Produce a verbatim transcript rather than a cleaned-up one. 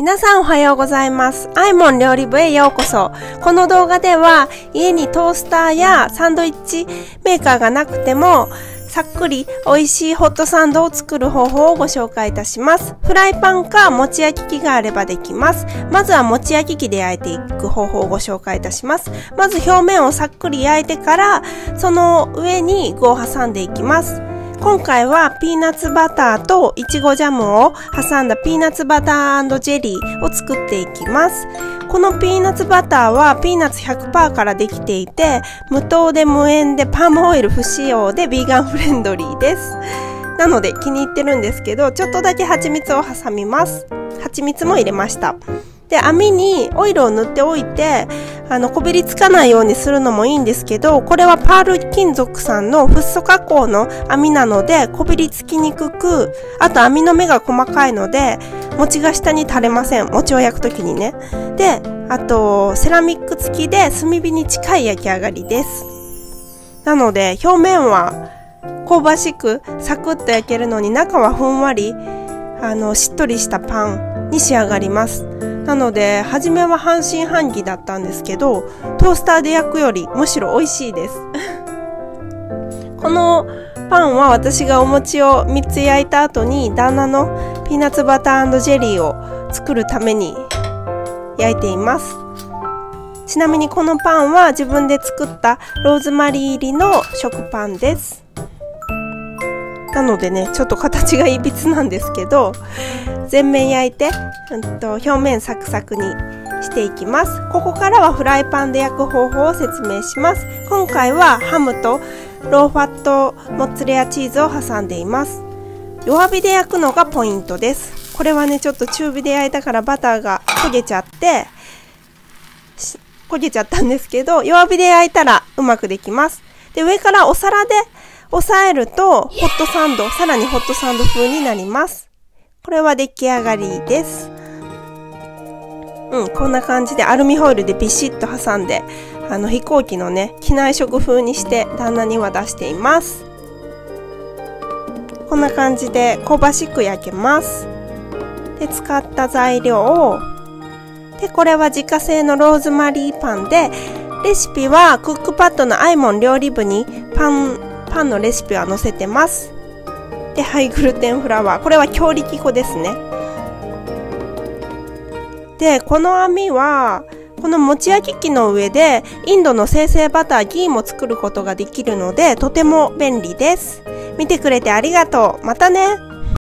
皆さんおはようございます。アイモン料理部へようこそ。この動画では家にトースターやサンドイッチメーカーがなくてもさっくり美味しいホットサンドを作る方法をご紹介いたします。フライパンかもち焼き器があればできます。まずはもち焼き器で焼いていく方法をご紹介いたします。まず表面をさっくり焼いてからその上に具を挟んでいきます。今回はピーナッツバターといちごジャムを挟んだピーナッツバター&ジェリーを作っていきます。このピーナッツバターはピーナッツ ひゃくパーセント からできていて、無糖で無塩でパームオイル不使用でビーガンフレンドリーです。なので気に入ってるんですけど、ちょっとだけ蜂蜜を挟みます。蜂蜜も入れました。で、網にオイルを塗っておいて、あの、こびりつかないようにするのもいいんですけど、これはパール金属さんのフッ素加工の網なので、こびりつきにくく、あと網の目が細かいので、餅が下に垂れません。餅を焼くときにね。で、あと、セラミック付きで炭火に近い焼き上がりです。なので、表面は香ばしくサクッと焼けるのに、中はふんわり、あの、しっとりしたパンに仕上がります。なので、初めは半信半疑だったんですけど、トースターで焼くよりむしろ美味しいです。このパンは私がお餅をみっつ焼いた後に旦那のピーナッツバター&ジェリーを作るために焼いています。ちなみにこのパンは自分で作ったローズマリー入りの食パンです。なのでね、ちょっと形がいびつなんですけど、全面焼いて、うんと、表面サクサクにしていきます。ここからはフライパンで焼く方法を説明します。今回はハムとローファットモッツァレラチーズを挟んでいます。弱火で焼くのがポイントです。これはね、ちょっと中火で焼いたからバターが焦げちゃって、焦げちゃったんですけど、弱火で焼いたらうまくできます。で、上からお皿で押さえると、ホットサンド、さらにホットサンド風になります。これは出来上がりです。うん、こんな感じでアルミホイルでビシッと挟んで、あの飛行機のね、機内食風にして旦那には出しています。こんな感じで香ばしく焼けます。で、使った材料を、で、これは自家製のローズマリーパンで、レシピはクックパッドのアイモン料理部にパン、パンのレシピは載せてます。で、ハイグルテンフラワー。これは強力粉ですね。で、この網は、このもち焼き器の上で、インドの精製バター、ギーも作ることができるので、とても便利です。見てくれてありがとう。またね。